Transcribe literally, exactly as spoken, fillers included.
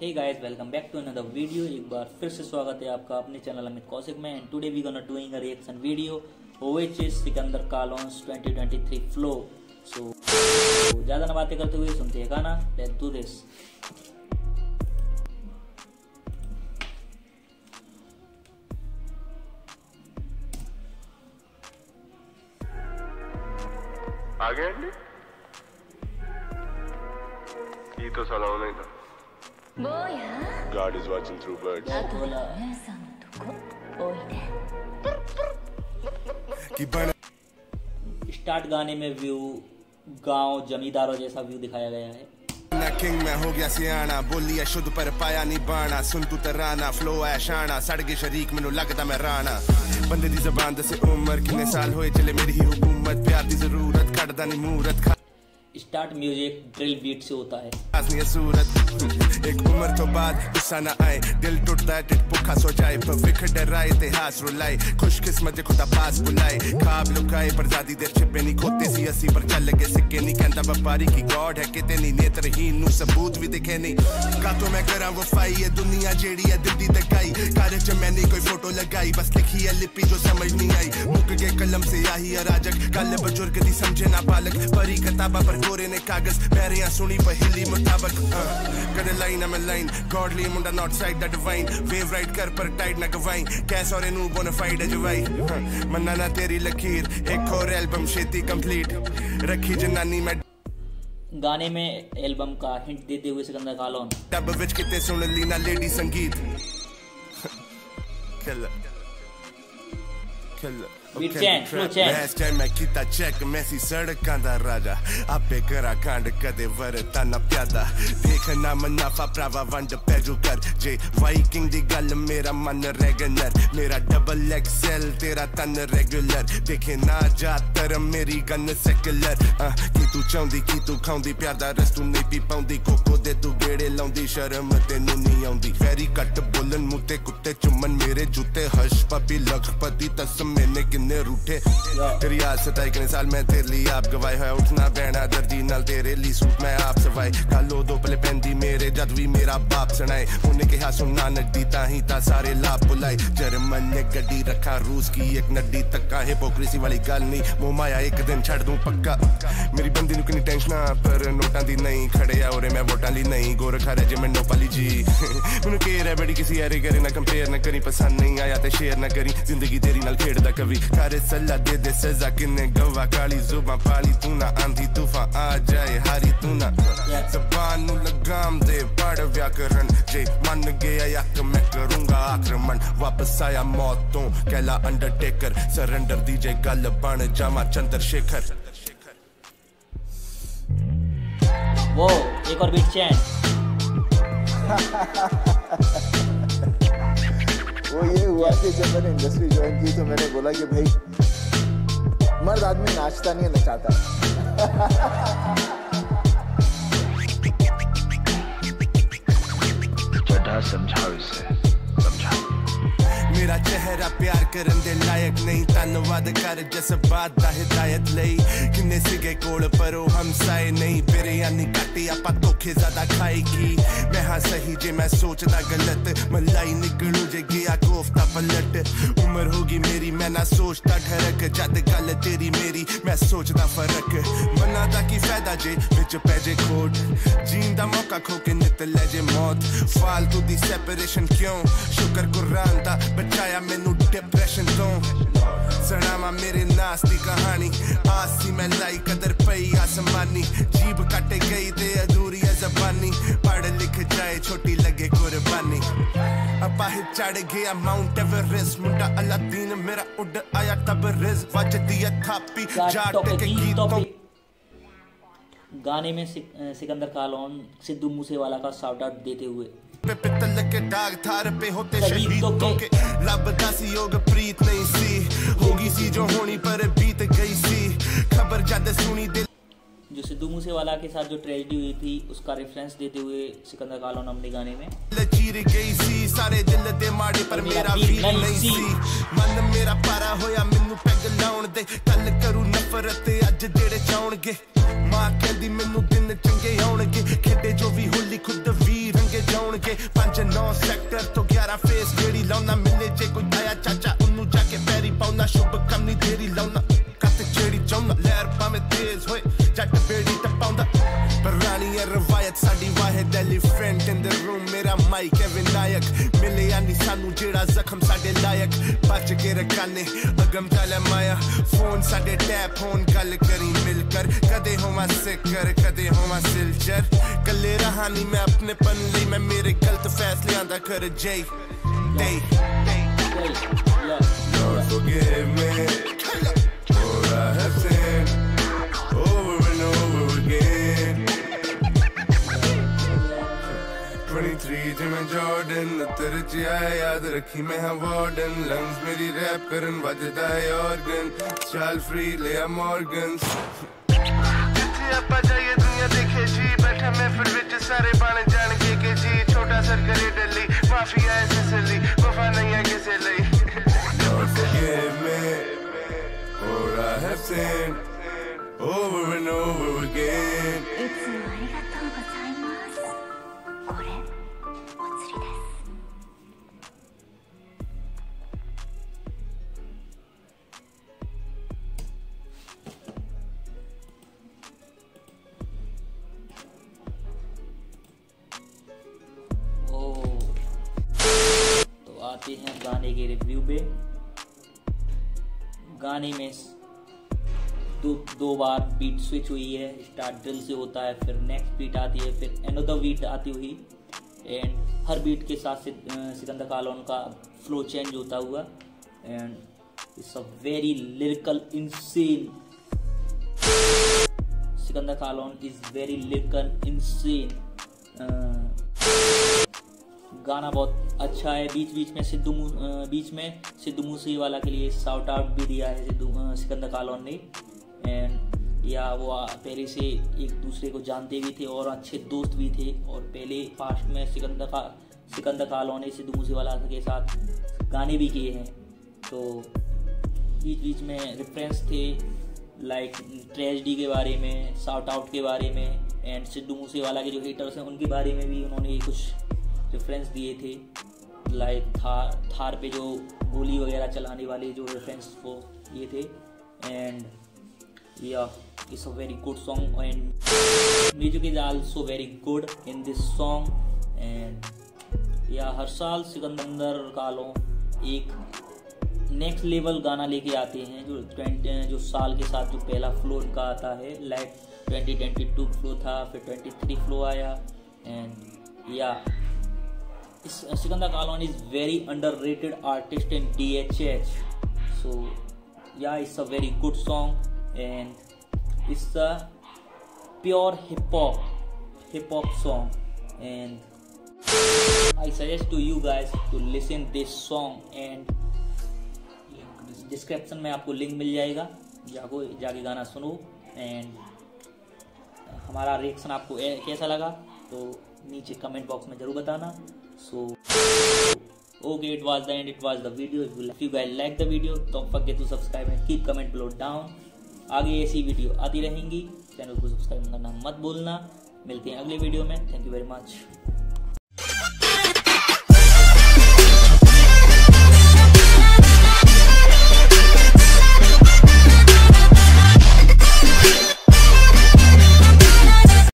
Hey guys, welcome back to another video. एक बार फिर से स्वागत है आपका अपने चैनल अमित कौशिक में। And today we gonna doing a reaction video which is Sikander Kahlon's twenty twenty three flow. So ज्यादा ना बातें करते हुए सुनते हैं गाना, लेट्स डू दिस। आगे ये तो साला नहीं था। God is watching through birds. Start गाने में व्यू गांव जमींदारों जैसा व्यू दिखाया गया है। किंग में हो गया सियाना, बोलिया शुद्ध पर पाया निभाना, सुन तू तराना फ्लो है शाना, सड़के शरीक मैनू लगता मैं राणा। बंदे दी जबान दे से उम्र कितने साल होए चले मेरी ही हुकूमत, प्यार दी जरूरत कटदा नहीं मूरत। स्टार्ट म्यूजिक ड्रिल बीट से होता है। असली सूरत एक उम्र तो बाद गुस्सा ना आए, दिल टूटता है टिट भूखा सो जाए, पर विखड़ राय इतिहास रुलाए, खुशकिस्मत खुदा पास बुलाए, खाब लुकाए पर जादी दे छिपे नहीं खोते सी हसी पर चल लगे सिक्के नहीं। कहता व्यापारी की गॉड है कितने नहीं, नेत्रहीन नु सबूत भी दिखे नहीं, का तो मैं करा वफाई है दुनिया जेड़ी है दिल दी तकाई, कार्य च मैंने कोई फोटो लगाई बस लिखी है लिपि जो समझ नहीं आई, मुक के कलम से आही अराजक कल बुजुर्ग दी समझे ना बालक, परी किताबा पर गोरे ने कागज पैरियां सुनी पहेली मुताबिक कर लाइन में लाइन, गॉडली मुंडा not side the divine, wave ride कर पर टाइड ना गवाई, कैश और एनू बोनाफाइड अजवाई, मन्ना ना तेरी लकीर एक और एल्बम शेती कंप्लीट रखी जनानी में। गाने में एल्बम का हिंट देते हुए सिकंदर कालोन तब विच कितने सुन लीना लेडी संगीत खेला खेला चुमन मेरे जूते हर्ष पपी लखपति तसम मैंने किन्ने रूठे तेरी आज सताई कितने साल मैं तेरे लिए आप गवाए है, उठना बहना दर्दी नाल तेरे लिए सूट मैं आप सवाए, कालो दो पले पेंदी मेरे जद भी मेरा बाप सुनाए, उन्हें कहा सुनना नड्डी ताही ता सारे लाभ बुलाए, जर्मन ने गड्डी रखा रूस की एक नड्डी तक का हिपोक्रेसी वाली गल नहीं, मोह माया एक दिन छड़ दूं पक्का, मेरी बंदी नु कितनी टेंशन पर नोटा दी नहीं, खड़े आ ओरे मैं वोटा ली नहीं, गोरखा रेजिमेंट नोपाली जी उन्हें केयर है बड़ी किसी अरे करे ना कंपेयर ना करी, पसंद नहीं आया ते शेयर ना करी, जिंदगी तेरी नाल खेड़दा कवि सारे सल्ला दे दे सजा किन्ने गवा काली जुबा पाली तू ना, आंधी तूफान आ जाए हारी तू ना, जबान नु लगाम दे पड़ व्याकरण जे मन गया यक मैं करूंगा आक्रमण, वापस आया मौतों कहला अंडरटेकर, सरेंडर दीजे गल बन जावा चंद्रशेखर। वो एक और बीट चैन वो ये हुआ कि जब मैंने इंडस्ट्री ज्वाइन की तो मैंने बोला कि भाई मर्द आदमी नाचता नहीं नचाता। बड़ा समझाओ इसे समझाओ। मेरा चेहरा प्यार करन दे लायक नहीं, धन्यवाद कर जज्बात दा हिदायत लई, किन्ने सिगे कोल परो हमसाए नहीं, बिरयानी काटी आपा धोखे ज्यादा खाएगी, मैं हाँ सही जे मैं सोचदा गलत, मलाई निकलू जे गया कोफ्ता पलट, उम्र होगी मेरी मैं ना सोचता ठरक, जद गल तेरी मेरी मैं सोचदा फर्क, मना दा की फायदा जे विच पैजे खोट, जीन दा मौका खो के नित ले जे मौत, फालतू दी सेपरेशन क्यों, शुक्र कुरान दा बचाया मैनू डिप्रेशन तो, सनावा मेरे नास दी कहानी आसी मैं लाई कदर पई आसमानी, जीभ कट गई ते अधूरी जबानी, पढ़ लिख जाए छोटी लगे कुर्बानी, अपाहित चढ़ गया माउंट एवरेस्ट, मुंडा अलादीन मेरा उड़ आया तबरेज, वजदी थापी जाट के गीतों। गाने में सिकंदर कालोन सिद्धू मूसेवाला का शाउट आउट देते हुए पे पित्तल के दाग थार पे होते शहीदों के, लब दासी योग प्रीत नहीं सी, होगी सी जो होनी पर बीत गई सी, खबर ज्यादा सुनी दिल। जो सिद्धू मूसेवाला के साथ जो ट्रेजेडी हुई थी उसका रेफरेंस देते हुए सिकंदर कालोन अपने गाने में लचीर गई सी सारे दिल दे माड़े पर मेरा वीर नहीं सी, मन मेरा पारा होया मेनू पैग लाउन दे, कल करू नफरत अज जेड़े चाउणगे, मां कहंदी मेनू दिन चंगे आउणगे, खेडे जो भी होली खुद वीर रंगे जाउणगे, में तेज होए जट बेड़ी टपाउंदा पुरानी है रवायत साडी वाहिद एलिफेंट इन द रूम मेरा माइक है विनायक मिले यानी सानू जेड़ा जख्म साडे लायक बच के रखाने अगम चले माया फोन साडे टैप होन गल करी मिलकर कदे होवा सिकर कदे होवा सिलचर कले रहानी मैं अपने पन ली मैं मेरे गलत फैसलियां दा कर जई दे forgive me for I have sinned over and over again twenty-three Jimmy Jordan tere ch aaya yaad rakhi main ha warden lungs meri rap karan vajda hai organ chal free le morgan jithe appa jaiye duniya dekhe ji baithe main fir vich sare ban jaan ke ke ji chota sar kare dalli mafia hai sicily wafa nahi hai kise layi forgive me for I have sinned over and over again it's arigatou gozaimasu kore otsuri desu oh to aate hain gaane ke review pe गाने में दो दो बार beat switch हुई है। Start drill से होता है, फिर नेक्स्ट बीट आती है, फिर अनदर बीट आती हुई एंड हर बीट के साथ सिकंदर कालोन का फ्लो चेंज होता हुआ and it's a very lyrical insane. Sikander Kahlon is very lyrical insane. गाना बहुत अच्छा है। बीच बीच में सिद्धू बीच में सिद्धू मूसेवाला के लिए शाउट आउट भी दिया है सिद्धू सिकंदर कालोन ने एंड या वो पहले से एक दूसरे को जानते भी थे और अच्छे दोस्त भी थे और पहले पास्ट में सिकंदर का सिकंदर कालोन ने सिद्धू मूसेवाला के साथ गाने भी किए हैं। तो बीच बीच में रेफरेंस थे लाइक ट्रेजडी के बारे में, शाउट आउट के बारे में एंड सिद्धू मूसेवाला के जो हेटर्स हैं उनके बारे में भी उन्होंने कुछ रेफरेंस दिए थे लाइक थार थार पे जो गोली वगैरह चलाने वाले जो रेफरेंस वो ये थे and yeah it's a very good song and music is also very good in this song and yeah हर साल सिकंदर कालों एक नेक्स्ट लेवल गाना लेके आते हैं जो ट्वेंटी जो साल के साथ जो पहला फ्लो उनका आता है like twenty twenty two flow था, फिर ट्वेंटी थ्री फ्लो आया and yeah Sikander Kahlon is very underrated artist in D H H, so yeah, it's a very good song and it's a pure hip hop hip hop song and I suggest to you guys to listen this song and description में आपको link मिल जाएगा, जाओ जाके गाना सुनो and हमारा reaction आपको कैसा लगा तो नीचे comment box में जरूर बताना। So okay, it was the end, it was the video. If you, if you guys like the video, don't forget to subscribe and keep comment below down. आगे ऐसी वीडियो आती रहेंगी, चैनल को subscribe करना मत भूलना। मिलते हैं अगले वीडियो में, थैंक यू वेरी मच।